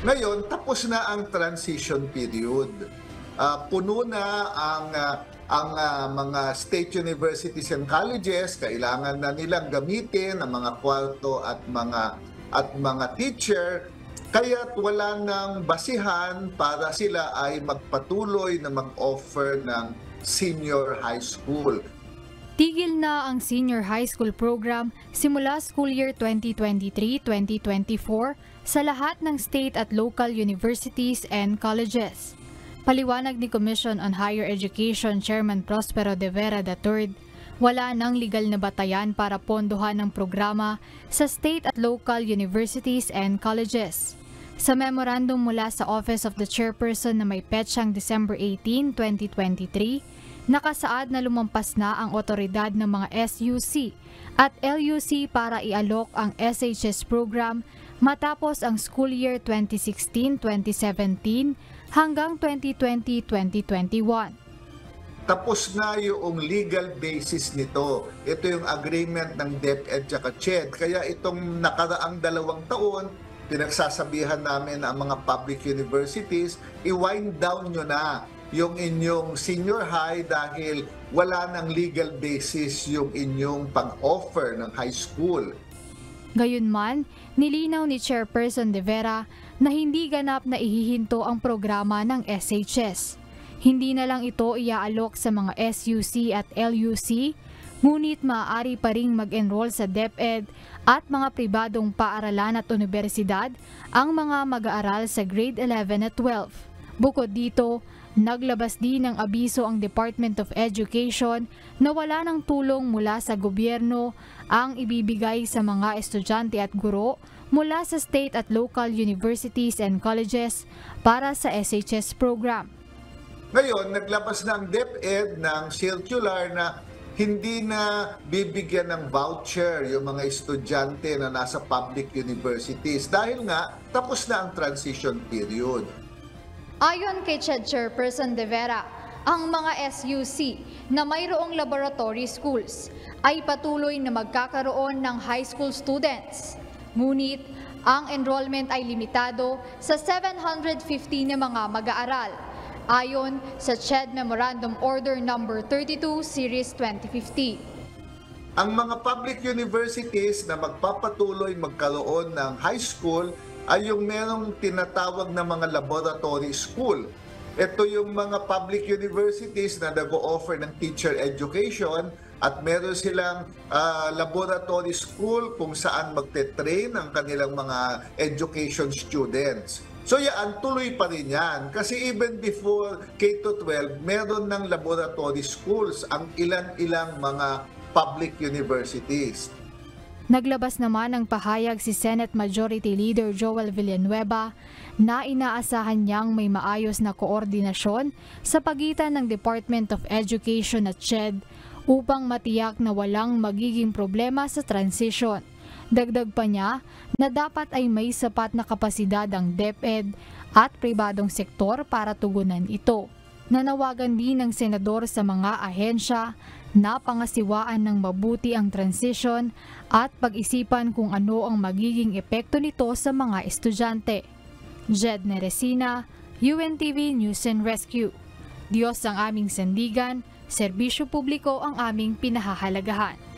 Ngayon, tapos na ang transition period. Puno na ang mga state universities and colleges. Kailangan na nilang gamitin ang mga kwarto at mga teacher. Kaya't wala nang basihan para sila ay magpatuloy na mag-offer ng senior high school. Tigil na ang senior high school program simula school year 2023-2024 sa lahat ng state at local universities and colleges. Paliwanag ni Commission on Higher Education Chairman Prospero de Vera III, wala nang legal na batayan para pondohan ang programa sa state at local universities and colleges. Sa memorandum mula sa Office of the Chairperson na may petsang December 18, 2023, nakasaad na lumampas na ang otoridad ng mga SUC at LUC para ialok ang SHS program matapos ang school year 2016-2017 hanggang 2020-2021. Tapos na yung legal basis nito. Ito yung agreement ng DepEd at CHED. Kaya itong nakaraang 2 taon, pinagsasabihan namin ang mga public universities, i-wind down nyo na yung inyong senior high dahil wala ng legal basis yung inyong pag-offer ng high school. Gayunman, nilinaw ni Chairperson de Vera na hindi ganap na ihihinto ang programa ng SHS. Hindi na lang ito iaalok sa mga SUC at LUC, ngunit maaari pa ring mag-enroll sa DepEd at mga pribadong paaralan at universidad ang mga mag-aaral sa grade 11 at 12. Bukod dito, naglabas din ng abiso ang Department of Education na wala ng tulong mula sa gobyerno ang ibibigay sa mga estudyante at guro mula sa state at local universities and colleges para sa SHS program. Ngayon, naglabas ng DepEd ng circular na hindi na bibigyan ng voucher yung mga estudyante na nasa public universities dahil nga tapos na ang transition period. Ayon kay CHED Chairperson de Vera, ang mga SUC na mayroong laboratory schools ay patuloy na magkakaroon ng high school students. Ngunit, ang enrollment ay limitado sa 750 na mga mag-aaral, ayon sa CHED Memorandum Order No. 32, Series 2050. Ang mga public universities na magpapatuloy magkaroon ng high school ay yung merong tinatawag na mga laboratory school. Ito yung mga public universities na nag-o-offer ng teacher education at meron silang laboratory school kung saan magte-train ang kanilang mga education students. So yan, tuloy pa rin yan. Kasi even before K-12, meron ng laboratory schools ang ilan-ilang mga public universities. Naglabas naman ng pahayag si Senate Majority Leader Joel Villanueva na inaasahan niyang may maayos na koordinasyon sa pagitan ng Department of Education at CHED upang matiyak na walang magiging problema sa transition. Dagdag pa niya na dapat ay may sapat na kapasidad ang DepEd at pribadong sektor para tugunan ito. Nanawagan din ng senador sa mga ahensya na pangasiwaan ng mabuti ang transition at pag-isipan kung ano ang magiging epekto nito sa mga estudyante. Jed Neresina, UNTV News and Rescue. Diyos ang aming sandigan, serbisyo publiko ang aming pinahahalagahan.